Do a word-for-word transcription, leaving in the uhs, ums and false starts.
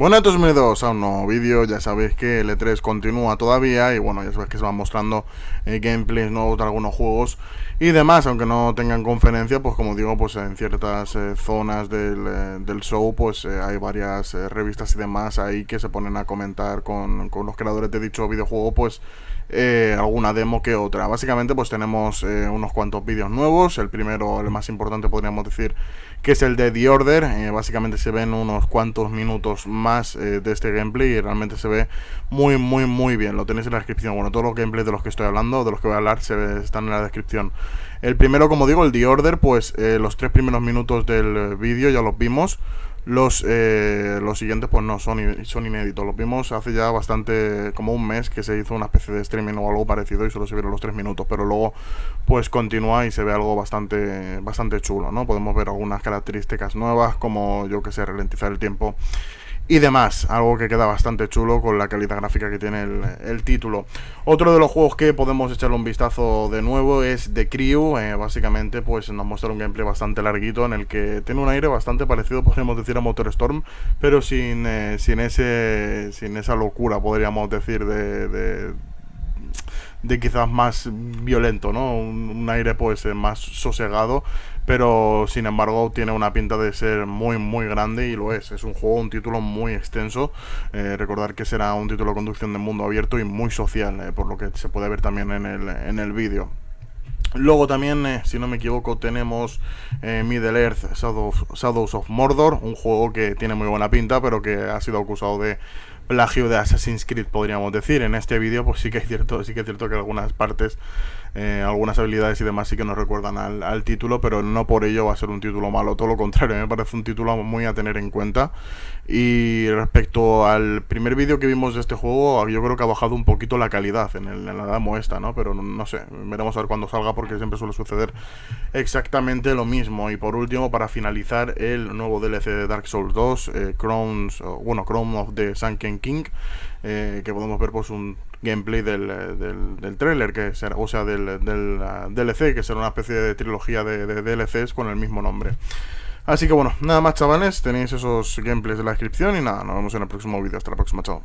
Bueno, esto es bienvenidos a un nuevo vídeo. Ya sabéis que el E tres continúa todavía y bueno, ya sabéis que se van mostrando eh, gameplays nuevos de algunos juegos y demás, aunque no tengan conferencia, pues como digo, pues en ciertas eh, zonas del, eh, del show, pues eh, hay varias eh, revistas y demás ahí que se ponen a comentar con, con los creadores de dicho videojuego, pues eh, alguna demo que otra. Básicamente pues tenemos eh, unos cuantos vídeos nuevos. El primero, el más importante podríamos decir, que es el de The Order. eh, básicamente se ven unos cuantos minutos más de este gameplay y realmente se ve muy muy muy bien. Lo tenéis en la descripción. Bueno, todos los gameplays de los que estoy hablando, de los que voy a hablar, se ve, están en la descripción. El primero, como digo, el The Order, pues eh, los tres primeros minutos del vídeo ya los vimos. Los, eh, los siguientes pues no, son, son inéditos. Los vimos hace ya bastante, como un mes, que se hizo una especie de streaming o algo parecido y solo se vieron los tres minutos, pero luego pues continúa y se ve algo bastante, bastante chulo, ¿no? Podemos ver algunas características nuevas, como yo que sé, ralentizar el tiempo y demás, algo que queda bastante chulo con la calidad gráfica que tiene el, el título. Otro de los juegos que podemos echarle un vistazo de nuevo es The Crew. eh, básicamente pues nos muestra un gameplay bastante larguito en el que tiene un aire bastante parecido, podríamos decir, a Motorstorm, pero sin, eh, sin, ese, sin esa locura, podríamos decir, de... de de quizás más violento, ¿no? Un, un aire pues eh, más sosegado, pero sin embargo tiene una pinta de ser muy muy grande y lo es. Es un juego, un título muy extenso. eh, recordar que será un título de conducción de mundo abierto y muy social, eh, por lo que se puede ver también en el, en el vídeo. Luego también, eh, si no me equivoco, tenemos eh, Middle-Earth: Shadows, Shadows of Mordor, un juego que tiene muy buena pinta, pero que ha sido acusado de plagio de Assassin's Creed, podríamos decir. En este vídeo pues sí que es cierto, sí que es cierto que algunas partes, eh, algunas habilidades y demás sí que nos recuerdan al, al título, pero no por ello va a ser un título malo, todo lo contrario, me parece un título muy a tener en cuenta. Y respecto al primer vídeo que vimos de este juego, yo creo que ha bajado un poquito la calidad en, el, en la demo esta, ¿no? Pero no, no sé, veremos a ver cuando salga, porque siempre suele suceder exactamente lo mismo. Y por último, para finalizar, el nuevo D L C de Dark Souls dos, eh, Crowns, bueno, Crown of the Sunken King, eh, que podemos ver pues un gameplay del, del, del trailer, que será, o sea, del, del uh, D L C, que será una especie de trilogía de, de D L Cs con el mismo nombre. Así que bueno, nada más, chavales, tenéis esos gameplays en la descripción y nada, nos vemos en el próximo vídeo. Hasta la próxima, chao.